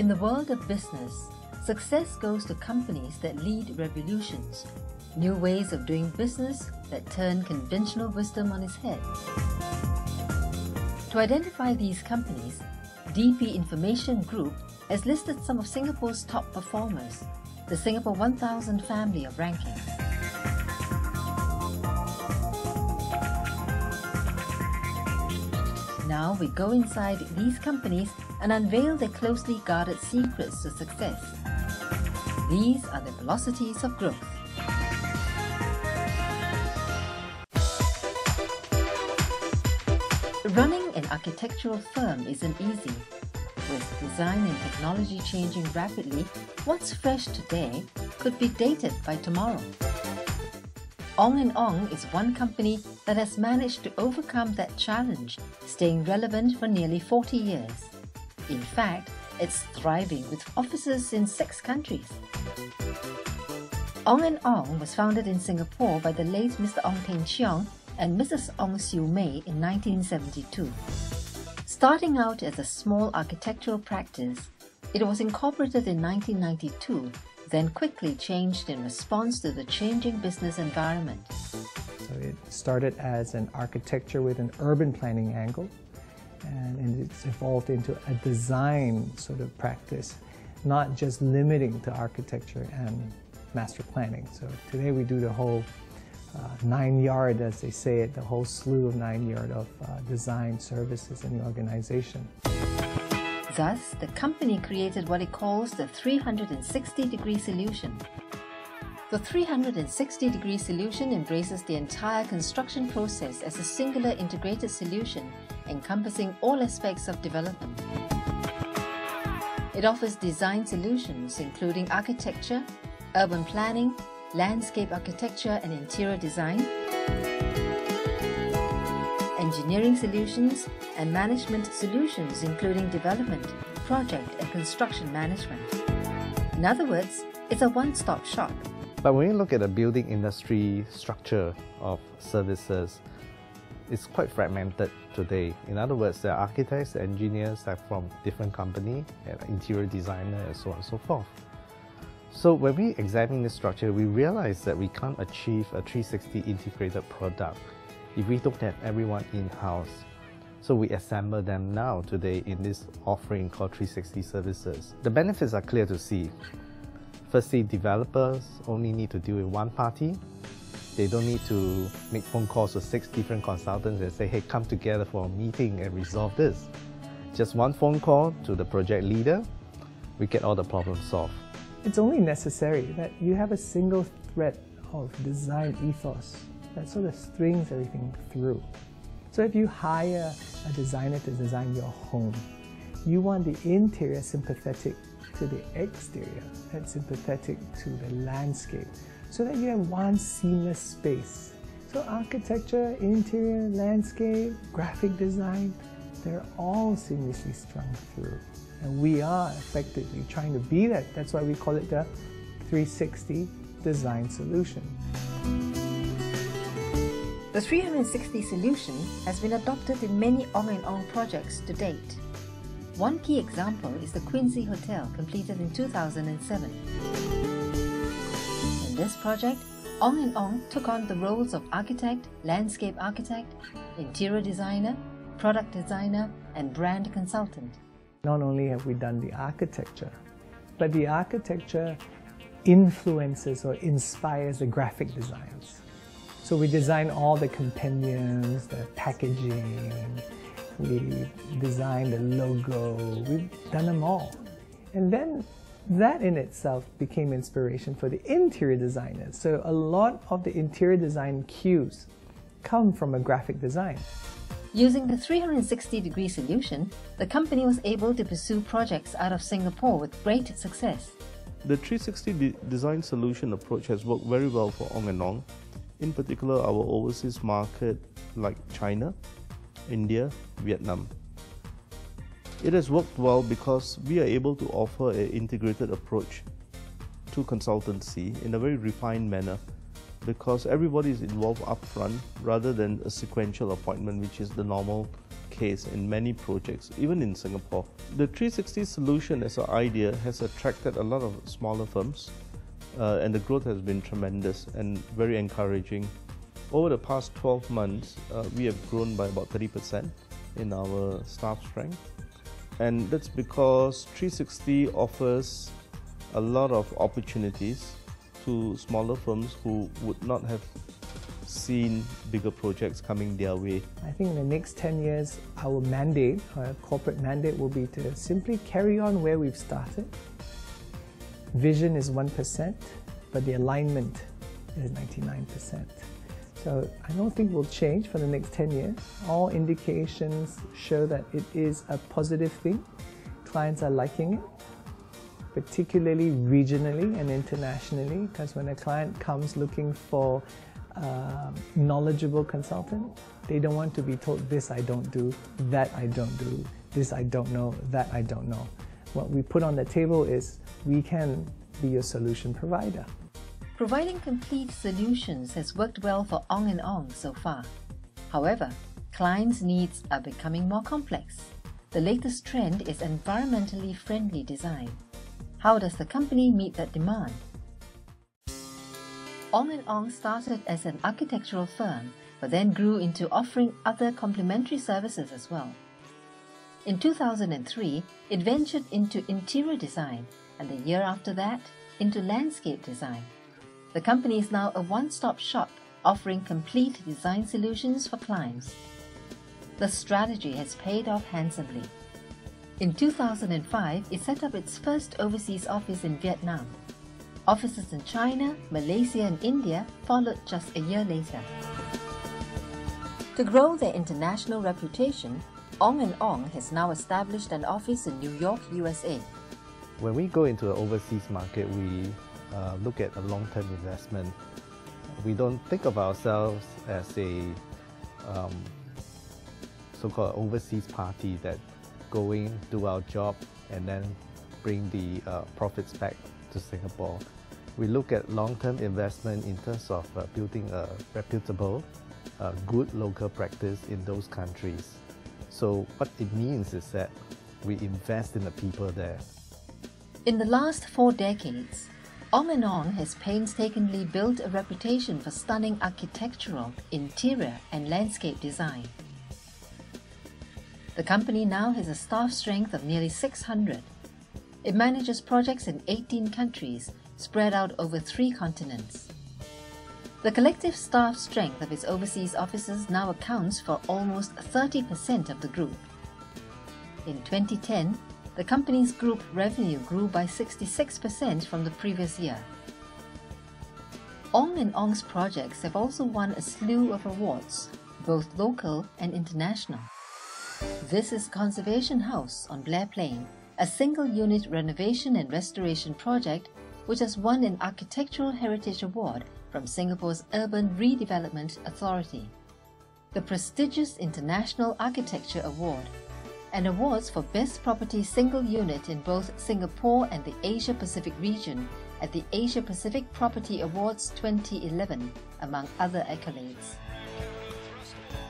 In the world of business, success goes to companies that lead revolutions, new ways of doing business that turn conventional wisdom on its head. To identify these companies, DP Information Group has listed some of Singapore's top performers, the Singapore 1000 family of rankings. Now we go inside these companies and unveil their closely guarded secrets to success. These are the velocities of growth. Running an architectural firm isn't easy. With design and technology changing rapidly, what's fresh today could be dated by tomorrow. Ong & Ong is one company that has managed to overcome that challenge, staying relevant for nearly 40 years. In fact, it's thriving with offices in 6 countries. Ong & Ong was founded in Singapore by the late Mr. Ong Teng Cheong and Mrs. Ong Siu Mei in 1972. Starting out as a small architectural practice, it was incorporated in 1992, then quickly changed in response to the changing business environment. So it started as an architecture with an urban planning angle, and it's evolved into a design sort of practice, not just limiting to architecture and master planning. So today we do the whole 9-yard, as they say it, the whole slew of 9-yard of design services in the organization. Thus, the company created what it calls the 360-degree solution. The 360-degree solution embraces the entire construction process as a singular integrated solution, encompassing all aspects of development. It offers design solutions including architecture, urban planning, landscape architecture and interior design, engineering solutions, and management solutions including development, project and construction management. In other words, it's a one-stop shop. But when you look at the building industry structure of services, it's quite fragmented today. In other words, there are architects, engineers that are from different companies, and interior designers, and so on and so forth. So when we examine this structure, we realize that we can't achieve a 360 integrated product if we don't have everyone in-house. So we assemble them now today in this offering called 360 services. The benefits are clear to see. Firstly, developers only need to deal with one party. They don't need to make phone calls to 6 different consultants and say, hey, come together for a meeting and resolve this. Just one phone call to the project leader, we get all the problems solved. It's only necessary that you have a single thread of design ethos that sort of strings everything through. So if you hire a designer to design your home, you want the interior sympathetic to the exterior and sympathetic to the landscape, so that you have one seamless space. So architecture, interior, landscape, graphic design, they're all seamlessly strung through. And we are effectively trying to be that. That's why we call it the 360 design solution. The 360 solution has been adopted in many Ong & Ong projects to date. One key example is the Quincy Hotel, completed in 2007. In this project, Ong & Ong took on the roles of architect, landscape architect, interior designer, product designer, and brand consultant. Not only have we done the architecture, but the architecture influences or inspires the graphic designs. So we design all the compendiums, the packaging, we design the logo, we've done them all. And then that in itself became inspiration for the interior designers. So a lot of the interior design cues come from a graphic design. Using the 360-degree solution, the company was able to pursue projects out of Singapore with great success. The 360 design solution approach has worked very well for Ong & Ong, in particular our overseas market like China, India, Vietnam. It has worked well because we are able to offer an integrated approach to consultancy in a very refined manner, because everybody is involved up front rather than a sequential appointment, which is the normal case in many projects, even in Singapore. The 360 solution as an idea has attracted a lot of smaller firms, and the growth has been tremendous and very encouraging. Over the past 12 months, we have grown by about 30% in our staff strength, and that's because 360 offers a lot of opportunities to smaller firms who would not have seen bigger projects coming their way. I think in the next 10 years, our mandate, our corporate mandate, will be to simply carry on where we've started. Vision is 1%, but the alignment is 99%. So I don't think we'll change for the next 10 years. All indications show that it is a positive thing. Clients are liking it, particularly regionally and internationally, because when a client comes looking for a knowledgeable consultant, they don't want to be told, this I don't do, that I don't do, this I don't know, that I don't know. What we put on the table is, we can be your solution provider. Providing complete solutions has worked well for Ong and Ong so far. However, clients' needs are becoming more complex. The latest trend is environmentally friendly design. How does the company meet that demand? Ong and Ong started as an architectural firm, but then grew into offering other complementary services as well. In 2003, it ventured into interior design, and the year after that, into landscape design. The company is now a one-stop shop offering complete design solutions for clients. The strategy has paid off handsomely. In 2005, it set up its first overseas office in Vietnam. Offices in China, Malaysia and India followed just a year later. To grow their international reputation, Ong and Ong has now established an office in New York, USA. When we go into an overseas market, we look at a long-term investment. We don't think of ourselves as a so-called overseas party that go in, do our job, and then bring the profits back to Singapore. We look at long-term investment in terms of building a reputable, good local practice in those countries. So what it means is that we invest in the people there. In the last 4 decades, Ong and Ong has painstakingly built a reputation for stunning architectural, interior and landscape design. The company now has a staff strength of nearly 600. It manages projects in 18 countries, spread out over 3 continents. The collective staff strength of its overseas offices now accounts for almost 30% of the group. In 2010, the company's group revenue grew by 66% from the previous year. Ong and Ong's projects have also won a slew of awards, both local and international. This is Conservation House on Blair Plain, a single-unit renovation and restoration project which has won an Architectural Heritage Award from Singapore's Urban Redevelopment Authority, the prestigious International Architecture Award, and awards for Best Property Single Unit in both Singapore and the Asia-Pacific region at the Asia-Pacific Property Awards 2011, among other accolades.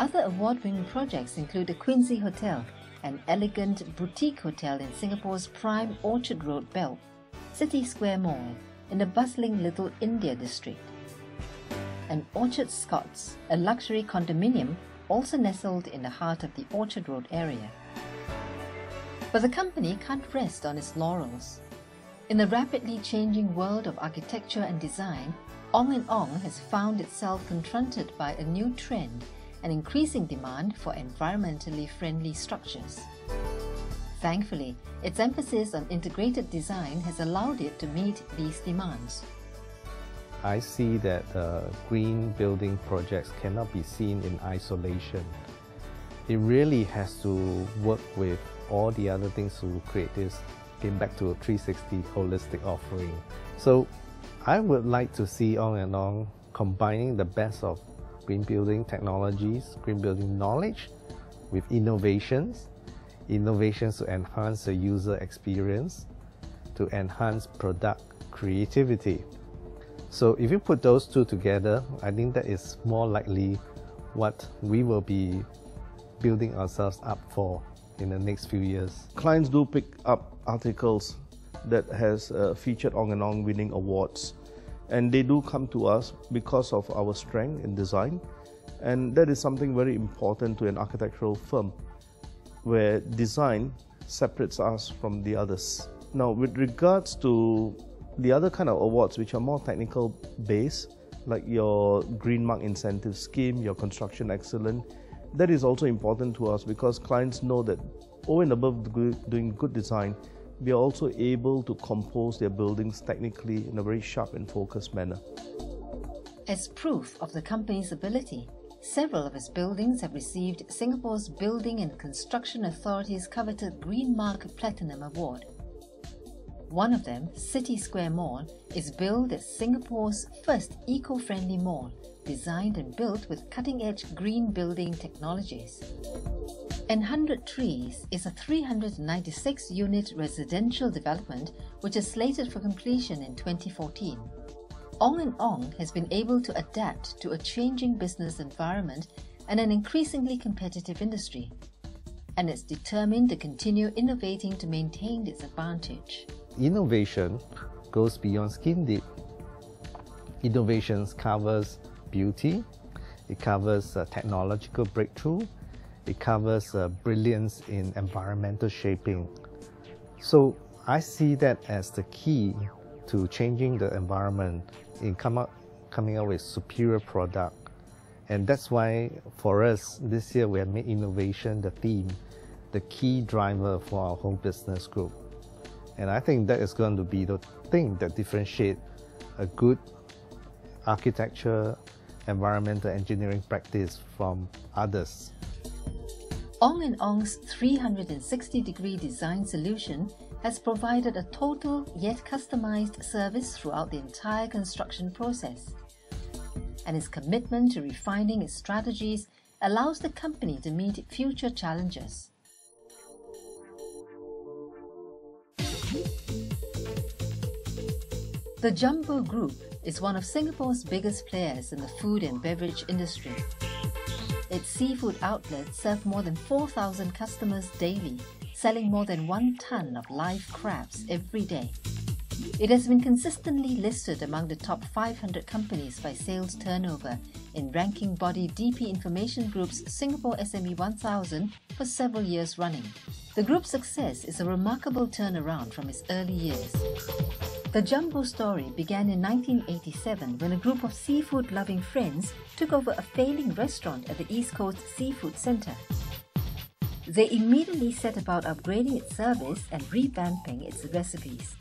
Other award-winning projects include the Quincy Hotel, an elegant boutique hotel in Singapore's prime Orchard Road belt, City Square Mall in the bustling Little India district, and Orchard Scotts, a luxury condominium also nestled in the heart of the Orchard Road area. But the company can't rest on its laurels. In the rapidly changing world of architecture and design, Ong and Ong has found itself confronted by a new trend, an increasing demand for environmentally friendly structures. Thankfully, its emphasis on integrated design has allowed it to meet these demands. I see that green building projects cannot be seen in isolation. It really has to work with all the other things to create this, came back to a 360 holistic offering. So I would like to see Ong and Ong combining the best of green building technologies, green building knowledge with innovations to enhance the user experience, to enhance product creativity. So if you put those two together, I think that is more likely what we will be building ourselves up for in the next few years. Clients do pick up articles that has featured Ong and Ong winning awards, and they do come to us because of our strength in design, and that is something very important to an architectural firm, where design separates us from the others. Now, with regards to the other kind of awards which are more technical based, like your Greenmark incentive scheme, your construction excellence, that is also important to us because clients know that over and above doing good design, we are also able to compose their buildings technically in a very sharp and focused manner. As proof of the company's ability, several of its buildings have received Singapore's Building and Construction Authority's coveted Greenmark Platinum Award. One of them, City Square Mall, is billed as Singapore's first eco-friendly mall, designed and built with cutting-edge green building technologies. 100 Trees is a 396-unit residential development which is slated for completion in 2014. Ong and Ong has been able to adapt to a changing business environment and an increasingly competitive industry, and is determined to continue innovating to maintain its advantage. Innovation goes beyond skin deep. Innovation covers beauty, it covers technological breakthrough, it covers brilliance in environmental shaping. So I see that as the key to changing the environment in coming up with superior product. And that's why for us, this year we have made innovation the theme, the key driver for our home business group. And I think that is going to be the thing that differentiates a good architecture, environmental engineering practice from others. Ong and Ong's 360-degree design solution has provided a total yet customized service throughout the entire construction process, and its commitment to refining its strategies allows the company to meet future challenges. The Jumbo Group is one of Singapore's biggest players in the food and beverage industry. Its seafood outlets serve more than 4,000 customers daily, selling more than 1 ton of live crabs every day. It has been consistently listed among the top 500 companies by sales turnover in ranking body DP Information Group's Singapore SME 1000 for several years running. The group's success is a remarkable turnaround from its early years. The Jumbo story began in 1987 when a group of seafood-loving friends took over a failing restaurant at the East Coast Seafood Center. They immediately set about upgrading its service and revamping its recipes.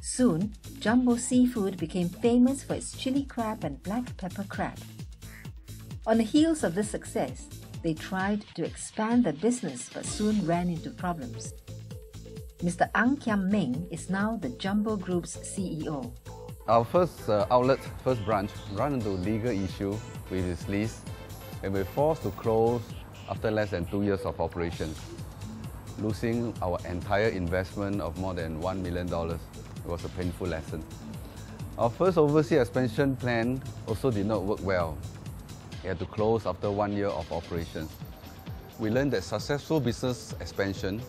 Soon, Jumbo Seafood became famous for its chili crab and black pepper crab. On the heels of this success, they tried to expand their business but soon ran into problems. Mr. Ang Kiam Ming is now the Jumbo Group's CEO. Our first outlet, first branch, ran into a legal issue with its lease, and we were forced to close after less than 2 years of operations, losing our entire investment of more than $1 million. It was a painful lesson. Our first overseas expansion plan also did not work well. We had to close after 1 year of operations. We learned that successful business expansion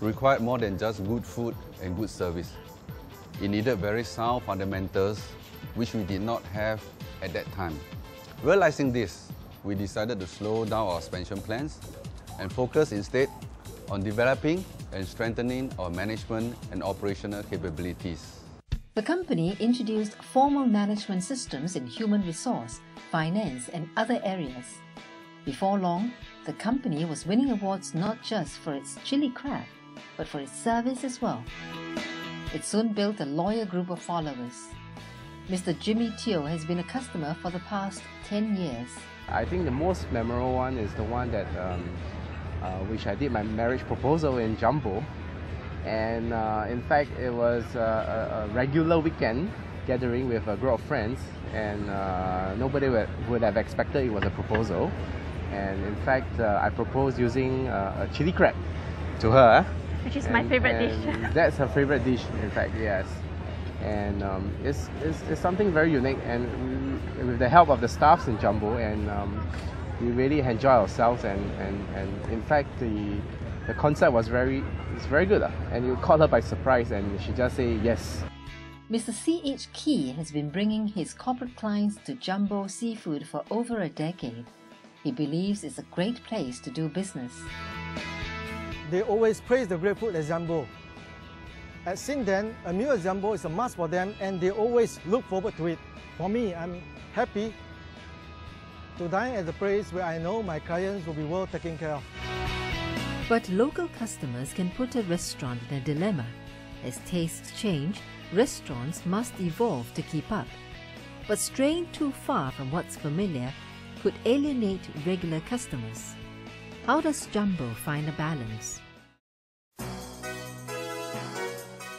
required more than just good food and good service. It needed very sound fundamentals, which we did not have at that time. Realizing this, we decided to slow down our expansion plans and focus instead on developing and strengthening our management and operational capabilities. The company introduced formal management systems in human resource, finance, and other areas. Before long, the company was winning awards not just for its chili crab, but for its service as well. It soon built a loyal group of followers. Mr. Jimmy Teo has been a customer for the past 10 years. I think the most memorable one is the one that which I did my marriage proposal in Jumbo, and in fact it was a regular weekend gathering with a group of friends, and nobody would have expected it was a proposal, and in fact I proposed using a chili crab to her, which is my favorite dish. That's her favorite dish, in fact, yes. And it's something very unique, and with the help of the staffs in Jumbo and we really enjoy ourselves, and in fact the concept was very good, and you caught her by surprise and she just say yes. Mr. C. H. Key has been bringing his corporate clients to Jumbo Seafood for over a decade. He believes it's a great place to do business. They always praise the great food at Jumbo. Since then, a meal at Jumbo is a must for them, and they always look forward to it. For me, I'm happy to dine at the place where I know my clients will be well taken care of. But local customers can put a restaurant in a dilemma. As tastes change, restaurants must evolve to keep up. But straying too far from what's familiar could alienate regular customers. How does Jumbo find a balance?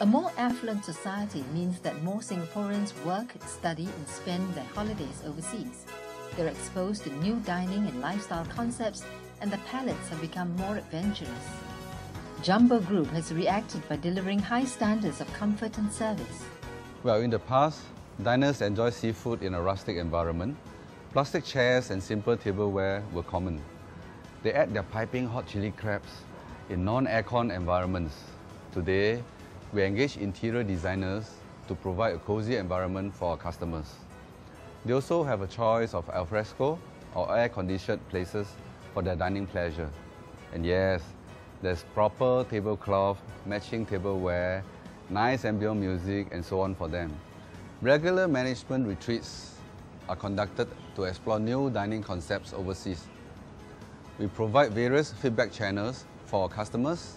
A more affluent society means that more Singaporeans work, study and spend their holidays overseas. They're exposed to new dining and lifestyle concepts, and the palates have become more adventurous. Jumbo Group has reacted by delivering high standards of comfort and service. Well, in the past, diners enjoyed seafood in a rustic environment. Plastic chairs and simple tableware were common. They ate their piping hot chili crabs in non-aircon environments. Today, we engage interior designers to provide a cozy environment for our customers. They also have a choice of alfresco or air-conditioned places for their dining pleasure. And yes, there's proper tablecloth, matching tableware, nice ambient music, and so on for them. Regular management retreats are conducted to explore new dining concepts overseas. We provide various feedback channels for our customers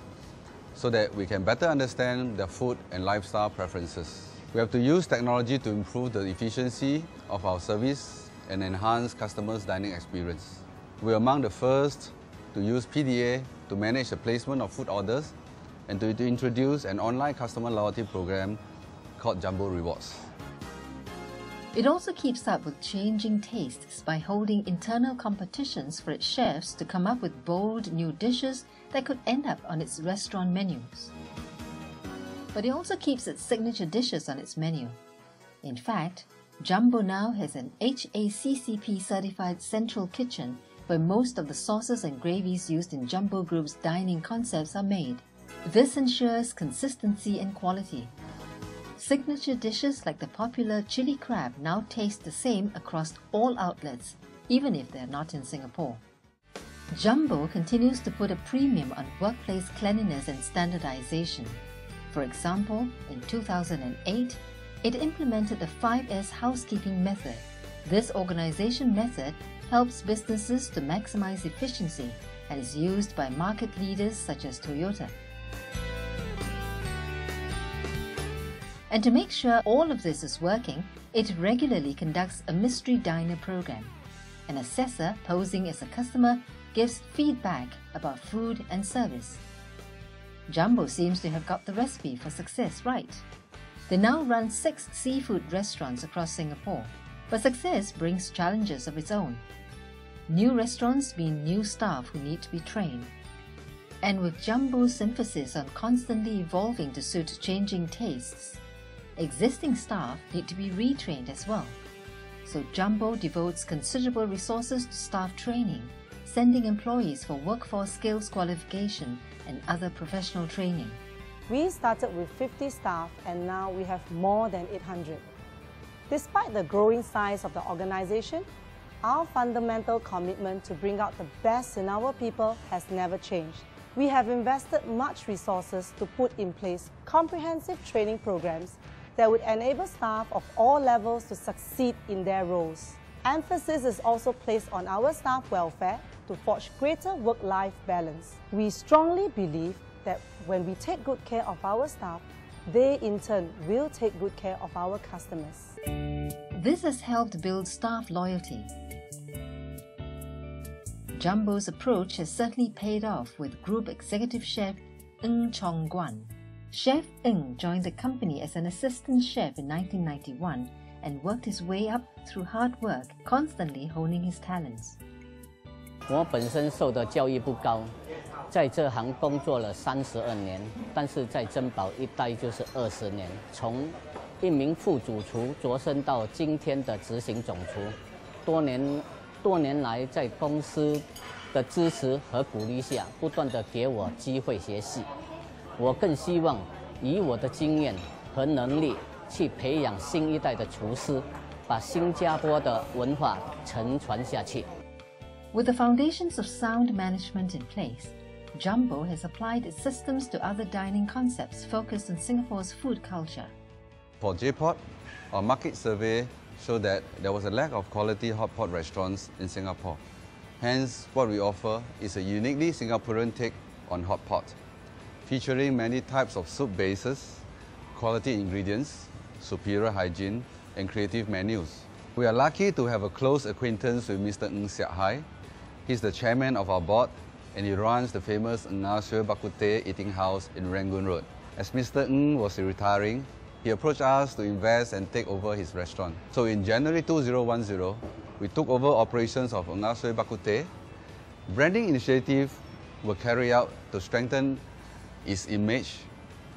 so that we can better understand their food and lifestyle preferences. We have to use technology to improve the efficiency of our service and enhance customers' dining experience. We're among the first to use PDA to manage the placement of food orders and to introduce an online customer loyalty program called Jumbo Rewards. It also keeps up with changing tastes by holding internal competitions for its chefs to come up with bold new dishes that could end up on its restaurant menus. But it also keeps its signature dishes on its menu. In fact, Jumbo now has an HACCP certified central kitchen where most of the sauces and gravies used in Jumbo Group's dining concepts are made. This ensures consistency and quality. Signature dishes like the popular chili crab now taste the same across all outlets, even if they're not in Singapore. Jumbo continues to put a premium on workplace cleanliness and standardization. For example, in 2008, it implemented the 5S housekeeping method. This organization method helps businesses to maximize efficiency and is used by market leaders such as Toyota. And to make sure all of this is working, it regularly conducts a mystery diner program. An assessor posing as a customer gives feedback about food and service. Jumbo seems to have got the recipe for success right. They now run 6 seafood restaurants across Singapore, but success brings challenges of its own. New restaurants mean new staff who need to be trained. And with Jumbo's emphasis on constantly evolving to suit changing tastes, existing staff need to be retrained as well. So Jumbo devotes considerable resources to staff training, sending employees for workforce skills qualification and other professional training. We started with 50 staff and now we have more than 800. Despite the growing size of the organization, our fundamental commitment to bring out the best in our people has never changed. We have invested much resources to put in place comprehensive training programs that would enable staff of all levels to succeed in their roles. Emphasis is also placed on our staff welfare to forge greater work-life balance. We strongly believe that when we take good care of our staff, they in turn will take good care of our customers. This has helped build staff loyalty. Jumbo's approach has certainly paid off with Group Executive Chef Ng Chong Guan. Chef Ng joined the company as an assistant chef in 1991 and worked his way up through hard work, constantly honing his talents. 我本身受的教育不高，在这行工作了32年，但是在珍宝一待就是20年，从一名副主厨擢升到今天的执行总厨，多年多年来在公司的支持和鼓励下，不断地给我机会学习。我更希望以我的经验和能力去培养新一代的厨师，把新加坡的文化承传下去。 With the foundations of sound management in place, Jumbo has applied its systems to other dining concepts focused on Singapore's food culture. For JPOT, our market survey showed that there was a lack of quality hotpot restaurants in Singapore. Hence, what we offer is a uniquely Singaporean take on hotpot, featuring many types of soup bases, quality ingredients, superior hygiene, and creative menus. We are lucky to have a close acquaintance with Mr. Ng Siak Hai. He's the chairman of our board, and he runs the famous Ng Siak Hai Bak Kut Teh eating house in Rangoon Road. As Mr. Ng was retiring, he approached us to invest and take over his restaurant. So in January 2010, we took over operations of Ng Siak Hai Bak Kut Teh. Branding initiatives were carried out to strengthen its image,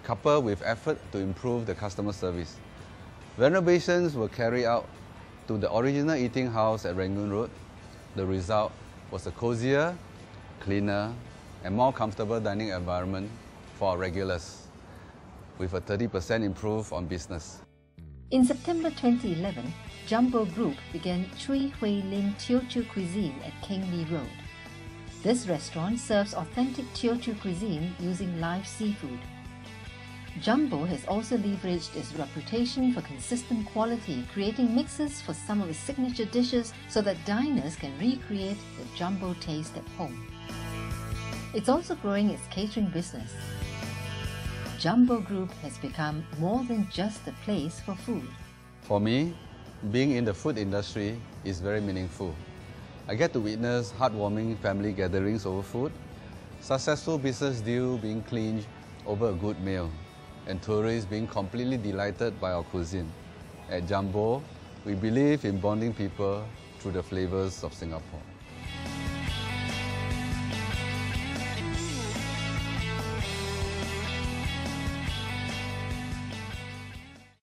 coupled with effort to improve the customer service. Renovations were carried out to the original eating house at Rangoon Road. The result was a cozier, cleaner, and more comfortable dining environment for our regulars, with a 30% improve on business. In September 2011, Jumbo Group began Chui Hui Lin Teochew Cuisine at King Lee Road. This restaurant serves authentic Teochew cuisine using live seafood. Jumbo has also leveraged its reputation for consistent quality, creating mixes for some of its signature dishes so that diners can recreate the Jumbo taste at home. It's also growing its catering business. Jumbo Group has become more than just a place for food. For me, being in the food industry is very meaningful. I get to witness heartwarming family gatherings over food, successful business deals being clinched over a good meal, and tourists being completely delighted by our cuisine. At Jumbo, we believe in bonding people through the flavors of Singapore.